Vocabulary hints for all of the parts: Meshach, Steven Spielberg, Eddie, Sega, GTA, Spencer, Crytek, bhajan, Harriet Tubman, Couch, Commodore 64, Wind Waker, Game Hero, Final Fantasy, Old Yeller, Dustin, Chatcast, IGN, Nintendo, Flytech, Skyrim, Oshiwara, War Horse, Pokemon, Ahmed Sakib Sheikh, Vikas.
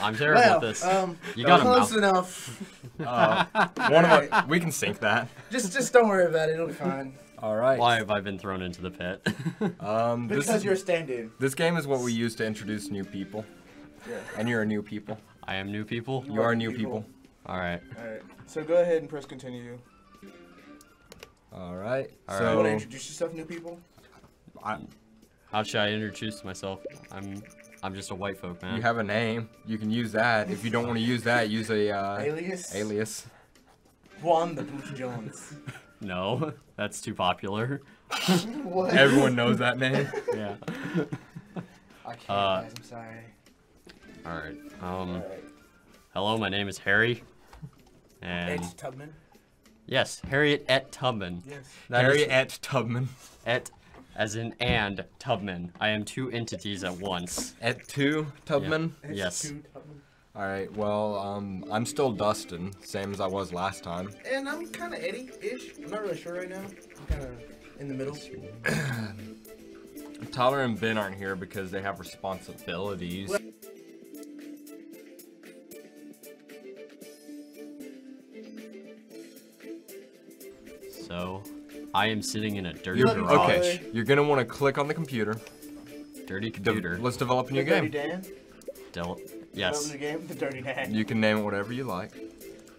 I'm terrible at this. You got close enough. We can sync that. Just don't worry about it. It'll be fine. All right. Why have I been thrown into the pit? Because you're a stand-in. This game is what we use to introduce new people. Yeah. And you're a new people. I am new people. You are new people. All right. All right. So go ahead and press continue. All right. All right. You want to introduce yourself, new people? How should I introduce myself? I'm just a white folk, man. You have a name. You can use that. If you don't want to use that, use a alias. Alias. Juan the Boots Jones. No, that's too popular. What? Everyone knows that name. Yeah. I can't, guys. I'm sorry. All right. All right. Hello, my name is Harry. And Ed Tubman. Yes, Harriet Et Tubman. Yes. Harriet Et Tubman. Et. As in and Tubman. I am two entities at once. At two Tubman? Yeah. Yes. Alright, well, I'm still Dustin, same as I was last time. And I'm kinda Eddie-ish. I'm not really sure right now. I'm kinda in the middle. Tyler and Ben aren't here because they have responsibilities. Well so I am sitting in a dirty garage. Okay, you're gonna want to click on the computer. Dirty computer. Let's develop a new game. Dirty Dan? Yes. Develop a new game, the Dirty Dan. You can name it whatever you like.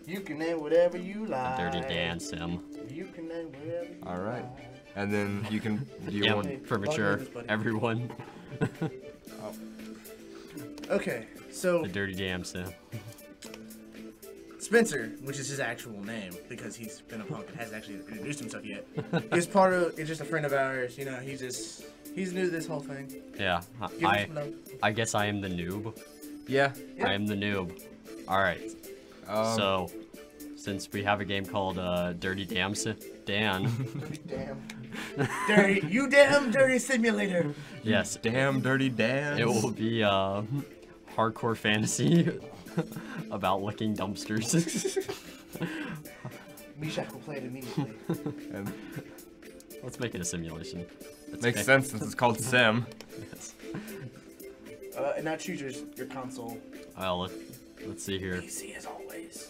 You can name whatever you like. The Dirty Dan Sim. You can name whatever you like. All right, and then you can. Yeah, for mature everyone. Oh. Okay, so the Dirty Dan Sim. Spencer, which is his actual name, because he's been a punk and hasn't actually introduced himself yet, is part of, is just a friend of ours, you know, he's new to this whole thing. Yeah, I guess I am the noob. Yeah. I am the noob. Alright, so, since we have a game called Dirty Damn Dan. Dirty Damn. Dirty, you damn dirty simulator. Yes. Damn dirty damn. It will be hardcore fantasy. About licking dumpsters. Meshach will play it immediately. And let's make it a simulation. It's makes sense since it's called Sim. Yes. And now choose your console. Well, let's see here. PC as always.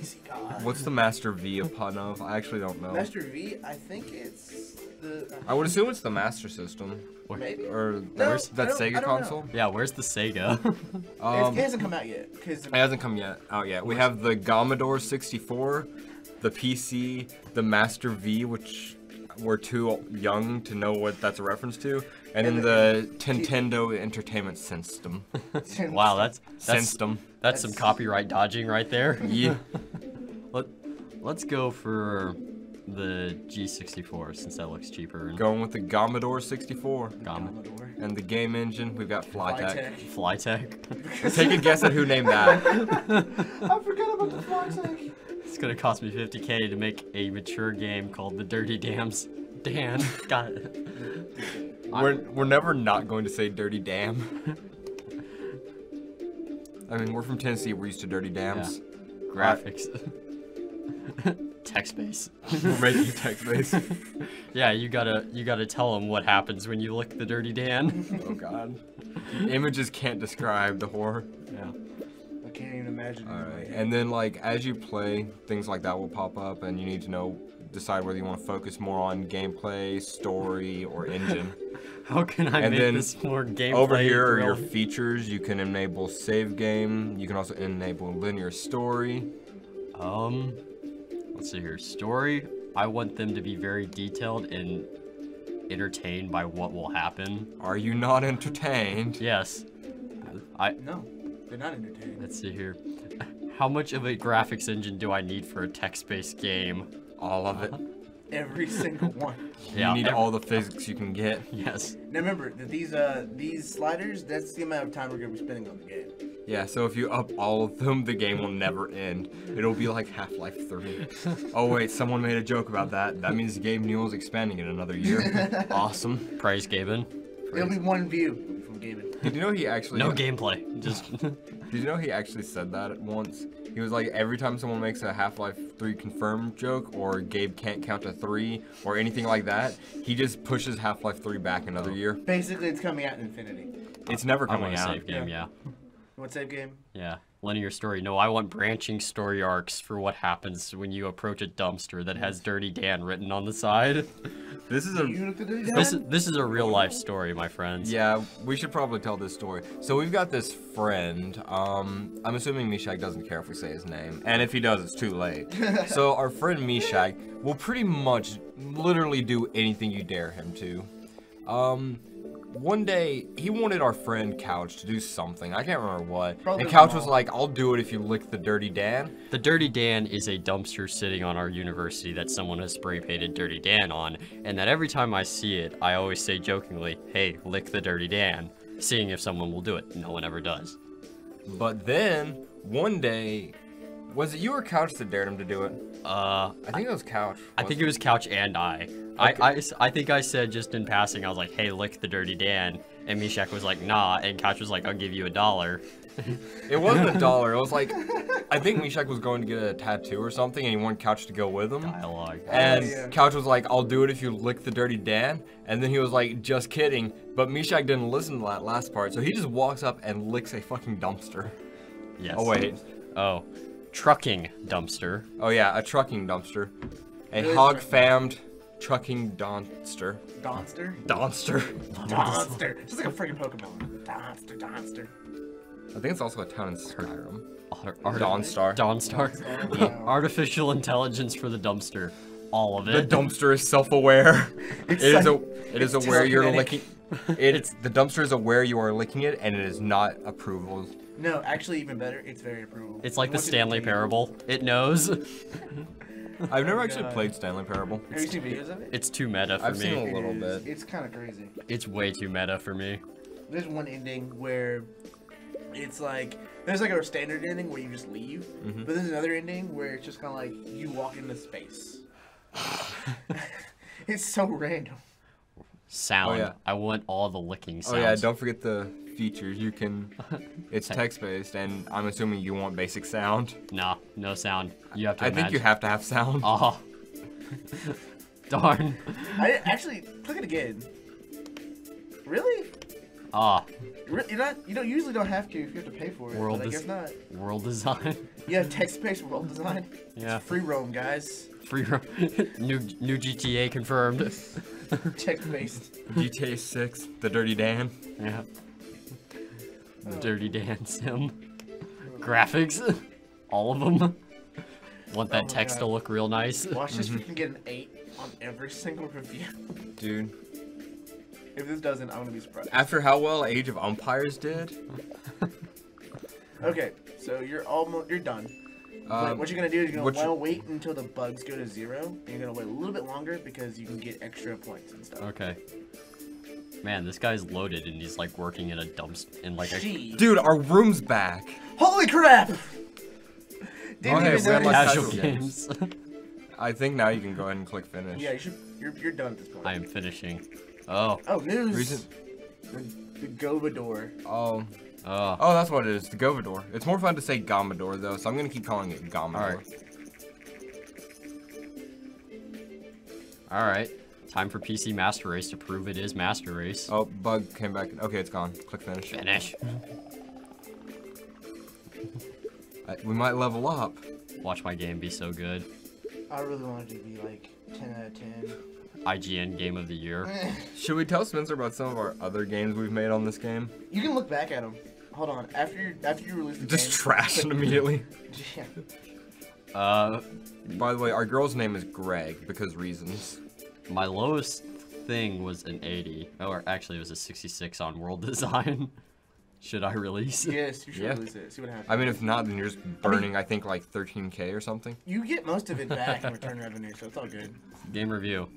PC God. What's the Master V of pun of? I actually don't know. Master V? I think it's the... I would assume it's the Master System. Maybe. Or no, where's that Sega console? Yeah, where's the Sega? It hasn't come out yet. It hasn't come out yet. We have the Commodore 64, the PC, the Master V, which we're too young to know what that's a reference to, and then the Nintendo Entertainment System. Wow, that's system. That's some copyright dodging right there. Yeah. Let's go for the G64, since that looks cheaper. Going with the Commodore 64. Commodore. And the game engine, we've got Flytech. Flytech? Take a guess at who named that. I forgot about the Flytech. It's gonna cost me $50K to make a mature game called The Dirty Dams. Dan. Got it. We're never not going to say Dirty Dam. I mean, we're from Tennessee, we're used to Dirty Dams. Yeah. Graphics. Text-based. We're making text-based. Yeah, you gotta tell them what happens when you lick the Dirty Dan. Oh God. Images can't describe the horror. Yeah. I can't even imagine. All right. And then like as you play, things like that will pop up, and you need to decide whether you want to focus more on gameplay, story, or engine. How can I make this more gameplay? Over here are your features. You can enable save game. You can also enable linear story. Let's see here. Story, I want them to be very detailed and entertained by what will happen. Are you not entertained? Yes. No, they're not entertained. Let's see here. How much of a graphics engine do I need for a text-based game? All of it. Every single one. Yeah, you need all the physics you can get. Yes. Now remember, these sliders, that's the amount of time we're going to be spending on the game. Yeah, so if you up all of them, the game will never end. It'll be like Half-Life 3. Oh wait, someone made a joke about that. That means the game Newell's expanding in another year. Awesome. Praise Gaben. It'll be one view from Gaben. Did you know he actually... No gameplay. Just... Did you know he actually said that at once? He was like, every time someone makes a Half-Life 3 confirmed joke, or Gabe can't count to 3, or anything like that, he just pushes Half-Life 3 back another year. Basically, it's coming out in infinity. It's never coming out. I want a save game, yeah. You want save game? Yeah. Linear story. No, I want branching story arcs for what happens when you approach a dumpster that has Dirty Dan written on the side. This is a real life story, my friends. Yeah, we should probably tell this story. So we've got this friend. I'm assuming Meshach doesn't care if we say his name, and if he does, it's too late. So our friend Meshach will pretty much literally do anything you dare him to. One day, he wanted our friend Couch to do something. I can't remember what. Probably and Couch was like, I'll do it if you lick the Dirty Dan. The Dirty Dan is a dumpster sitting on our university that someone has spray painted Dirty Dan on, and that every time I see it, I always say jokingly, hey, lick the Dirty Dan, seeing if someone will do it. No one ever does. But then, one day, was it you or Couch that dared him to do it? I think it was Couch. I think it was Couch and I. Okay. I think I said just in passing, I was like, hey, lick the Dirty Dan. And Meshach was like, nah. And Couch was like, I'll give you $1. It wasn't $1. It was like, I think Meshach was going to get a tattoo or something, and he wanted Couch to go with him. Dialogue. And Couch was like, I'll do it if you lick the Dirty Dan. And then he was like, just kidding. But Meshach didn't listen to that last part. So he just walks up and licks a fucking dumpster. Yes. Oh, wait. Oh. Trucking dumpster. Oh yeah, a trucking dumpster. A hog-fammed trucking donster. Donster? Donster. Donster. It's like a freaking Pokemon. Donster, Donster. I think it's also a town in Skyrim. Dawnstar. Dawnstar. Yeah. Artificial intelligence for the dumpster. All of it. The dumpster is self-aware. The dumpster is aware you are licking it, and it is not approval. No, actually, even better, it's very approvable. It's like the Stanley Parable. It knows. I've never actually played Stanley Parable. Have you seen videos of it? It's too meta for me. I've seen a little bit. It's kind of crazy. It's way too meta for me. There's one ending where it's like, there's like a standard ending where you just leave, but there's another ending where it's just kind of like you walk into space. It's so random. Sound. Oh, yeah. I want all the licking sounds. Oh yeah, don't forget the features. You can, it's text-based, and I'm assuming you want basic sound. Nah, no sound. You have to imagine. I think you have to have sound. Oh. Darn. Actually, click it again. Really? Ah. You don't usually don't have to if you have to pay for it. World design. Yeah, text-based world design. Yeah. It's free roam, guys. Free roam. New GTA confirmed. Text-based. GTA 6, the Dirty Dan. Yeah. Dirty Dan sim. Graphics. All of them. Want that text to look real nice. Watch this, we can get an 8 on every single review. Dude. If this doesn't, I'm gonna be surprised. After how well Age of Empires did. Okay, so you're done. What you're gonna do is you're gonna wait until the bugs go to 0, and you're gonna wait a little bit longer because you can get extra points and stuff. Okay. Man, this guy's loaded, and he's like working in a dumpster. Dude, our room's back. Holy crap! Didn't even know. I think now you can go ahead and click finish. Yeah, you should. You're done at this point. I am finishing. Oh. Oh, news. The Govador. Oh. Oh, that's what it is, the Govador. It's more fun to say Gomador, though, so I'm going to keep calling it Gomador. All right. Time for PC Master Race to prove it is Master Race. Oh, bug came back. Okay, it's gone. Click finish. Finish. We might level up. Watch my game be so good. I really wanted to be like 10 out of 10. IGN Game of the Year. Should we tell Spencer about some of our other games we've made on this game? You can look back at them. Hold on. After you release the game, just trash them immediately. Yeah. By the way, our girl's name is Greg because reasons. My lowest thing was an 80. Or actually, it was a 66 on World Design. Should I release it? Yes, you should release it. See what happens. I mean, if not, then you're just burning, I think, like 13K or something. You get most of it back in return revenue, so it's all good. Game review.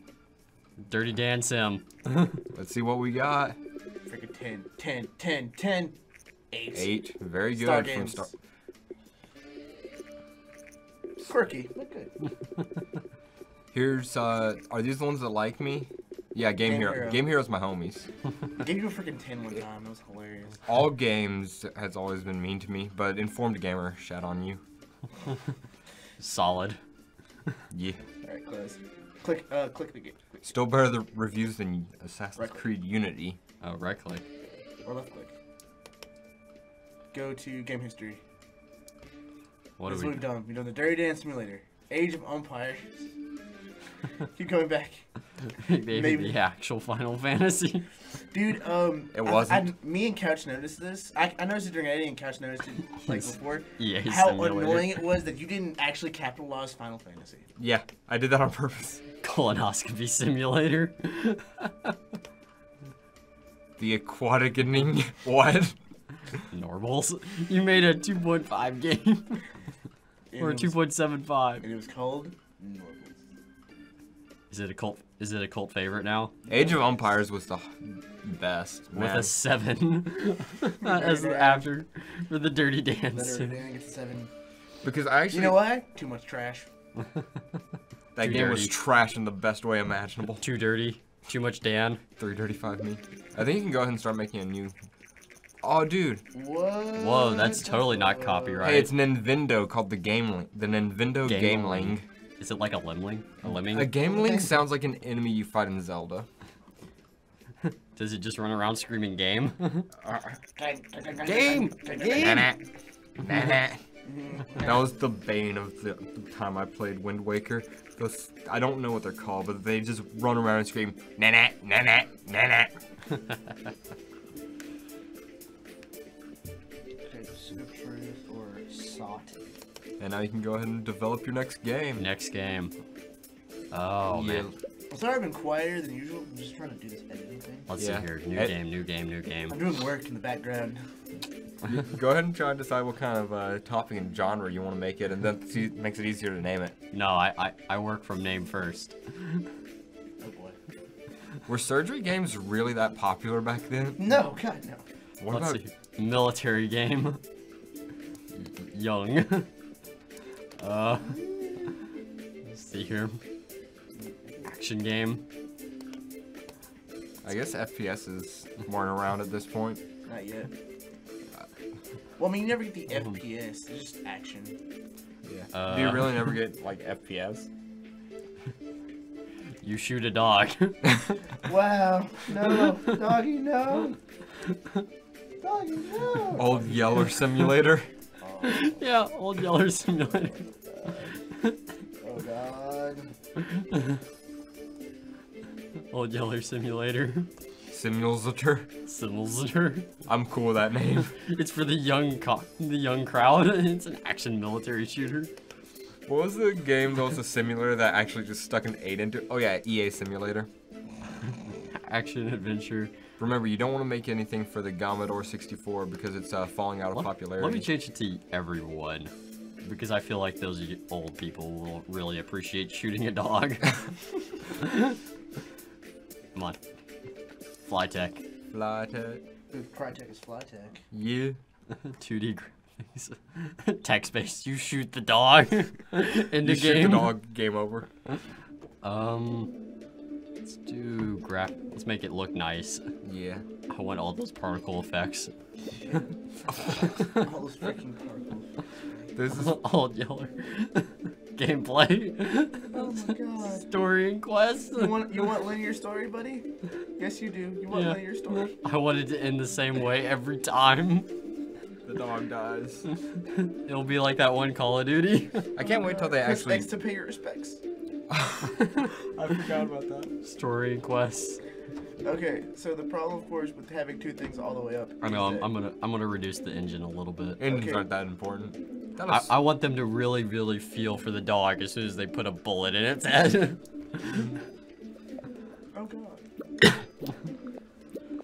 Dirty Dan sim. Let's see what we got. Freaking 10. 8. 8. Very good. Star games. Quirky, but good. Here's, are these the ones that like me? Yeah, Game Hero. Game Hero's my homies. I gave you a freaking 10 one time. That was hilarious. All games has always been mean to me, but Informed Gamer, shout on you. Solid. Yeah. Alright, close. Click the game. Still better the reviews than Assassin's Creed Unity. Oh, right click. Or left click. go to game history. That's what we've done. We've done the Dirty Dance Simulator, Age of Empires. Keep going back. Maybe the actual Final Fantasy. Dude, it wasn't. Me and Couch noticed this. I noticed it during Eddie, and Couch noticed it like before. Yeah, how annoying it was that you didn't actually capitalize Final Fantasy. Yeah, I did that on purpose. Colonoscopy Simulator. The aquatic inning. What? Normals. You made a 2.5 game. Or a 2.75. And it was called Normals. Is it a cult favorite now? Age of Empires was the best. Man. With a 7. As after for the Dirty Dance. It's 7. Because I actually, you know what? Too much trash. That game was trash in the best way imaginable. Too dirty. Too much Dan. 335 me. I think you can go ahead and start making a new. Oh, dude. What? Whoa, that's totally not copyright. Hey, it's Nintendo called the Gameling. The Nintendo Gameling. Is it like a limling? A lemming? A gameling sounds like an enemy you fight in Zelda. Does it just run around screaming game? Game! Game! That was the bane of the time I played Wind Waker. Those, I don't know what they're called, but they just run around and scream, na na na na na na. And now you can go ahead and develop your next game. Next game. Oh, yeah. Man. I'm sorry I've been quieter than usual. I'm just trying to do this editing thing. Let's see here. New game. I'm doing work in the background. Go ahead and try and decide what kind of topic and genre you want to make it, and then it makes it easier to name it. No, I work from name first. Oh, boy. Were surgery games really that popular back then? No, God, no. Let's see. Military game. Young. Let's see here. Action game. I guess FPSs weren't around at this point. Not yet. Well, I mean, you never get the FPS. It's just action. Yeah. Do you really never get like FPS? You shoot a dog. Wow. No, doggy, no. Doggy, no. Old Yeller Simulator. Yeah, Old Yeller Simulator. Oh God. Old Yeller Simulator. Simulator. I'm cool with that name. It's for the young crowd. It's an action military shooter. What was the game that was a simulator that actually just stuck an 8 into? Oh yeah, EA Simulator. Action adventure. Remember, you don't want to make anything for the Commodore 64 because it's falling out of popularity. Let me change it to everyone, because I feel like those old people will really appreciate shooting a dog. Come on. Flytech. Flytech. Crytek is Flytech. Yeah. 2D graphics. Text-based. You shoot the dog. Shoot the dog. Game over. Let's do graph. Let's make it look nice. Yeah. I want all those particle effects. All those freaking particles. This is Old Yeller. Gameplay. Oh my God. Story and quest. You want linear story, buddy? Yes, you do. You want linear story. I want it to end the same way every time. The dog dies. It'll be like that one Call of Duty. I can't wait till they actually. Respects to pay your respects. I forgot about that. Story and quests. Okay, so the problem, of course, with having two things all the way up. I know. I'm gonna reduce the engine a little bit. Engines aren't that important. That was... I want them to really, really feel for the dog as soon as they put a bullet in its head. Oh God.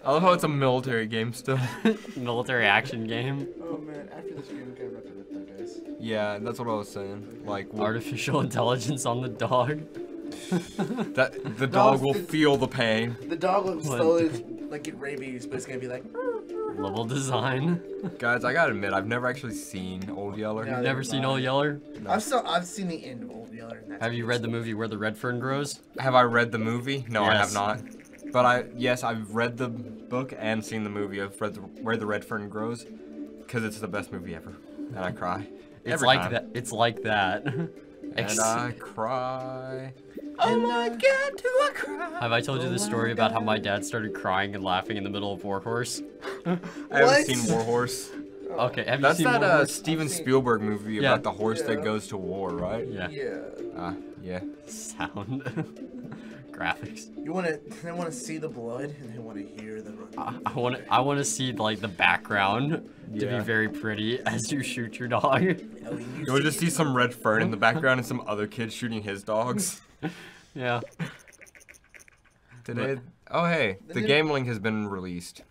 I love how it's a military game still. Military action game. Oh man! After this game, okay, wrap it up. Yeah, that's what I was saying. Like artificial intelligence on the dog. the dog will feel the pain. The dog will slowly like get rabies, but it's gonna be like level design. Guys, I gotta admit, I've never actually seen Old Yeller. No, you've never seen Old Yeller? No. I've seen the end of Old Yeller. Have you read the movie Where the Red Fern Grows? Have I read the movie? No, yes. I have not. But I've read the book and seen the movie of Where the Red Fern Grows, because it's the best movie ever. And I cry. It's like that. And I cry. Oh my God, do I cry? Have I told you the story about how my dad started crying and laughing in the middle of War Horse? I haven't seen War Horse. Okay, have you seen that Steven Spielberg movie about the horse that goes to war, right? Yeah. Yeah. Sound. Graphics. You want to? They want to see the blood, and they want to hear the. I want to see like the background to be very pretty as you shoot your dog. You want to see some red fern in the background and some other kid shooting his dogs. Yeah. Today. Oh hey, the game link has been released.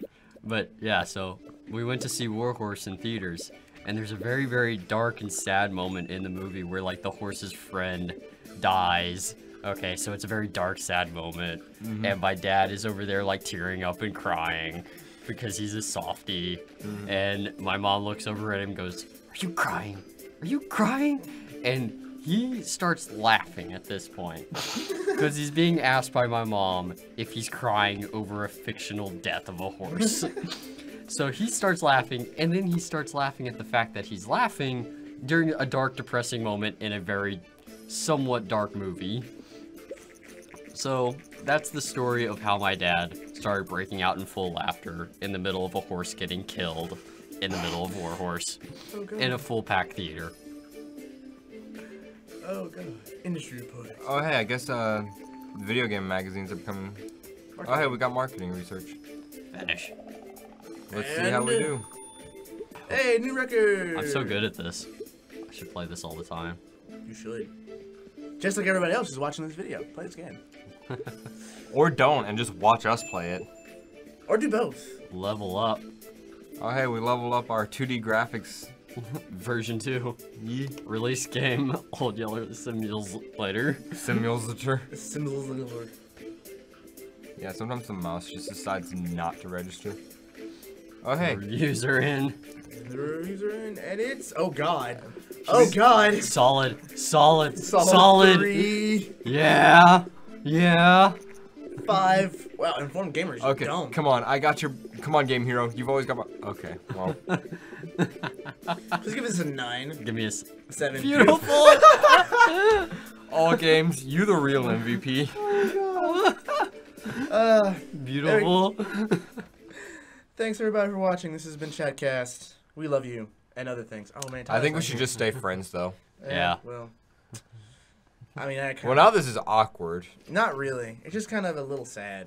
But yeah, so we went to see War Horse in theaters, and there's a very, very dark and sad moment in the movie where like the horse's friend dies. Okay, so it's a very dark, sad moment, and my dad is over there like tearing up and crying because he's a softie, and my mom looks over at him and goes, "Are you crying? Are you crying?" And he starts laughing at this point because he's being asked by my mom if he's crying over a fictional death of a horse. So he starts laughing, and then he starts laughing at the fact that he's laughing during a dark, depressing moment in a very somewhat dark movie. So that's the story of how my dad started breaking out in full laughter in the middle of a horse getting killed in the middle of War Horse in a full-pack theater. Oh god. Industry reporter. Oh hey, I guess video game magazines are becoming. Marketing. Oh hey, we got marketing research. Finish. Let's see how we do. Hey, new record! I'm so good at this. I should play this all the time. You should. Just like everybody else who's watching this video, play this game. Or don't, and just watch us play it. Or do both. Level up. Oh hey, we level up our 2D graphics. Version 2. Yeah. Release game, Old Yeller Simulator. Simulator. Simulator. Yeah, sometimes the mouse just decides not to register. Oh hey. Reviews are in. The reviews are in, and it's, oh god. Oh god. Solid. Solid. Solid. 3. Yeah. Yeah. 5. Wow, informed gamers. Okay, dumb. Come on. I got your. Come on, Game Hero. You've always got my. Okay. Well. Just give us a 9. Give me a 7. Beautiful. All games. You the real MVP. Oh my god. Beautiful. Thanks everybody for watching. This has been Chatcast. We love you and other things. Oh man. I think we should just stay friends though. Yeah. Well. I mean, I kind of, now this is awkward. Not really. It's just kind of a little sad.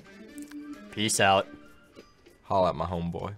Peace out. Holla at my homeboy.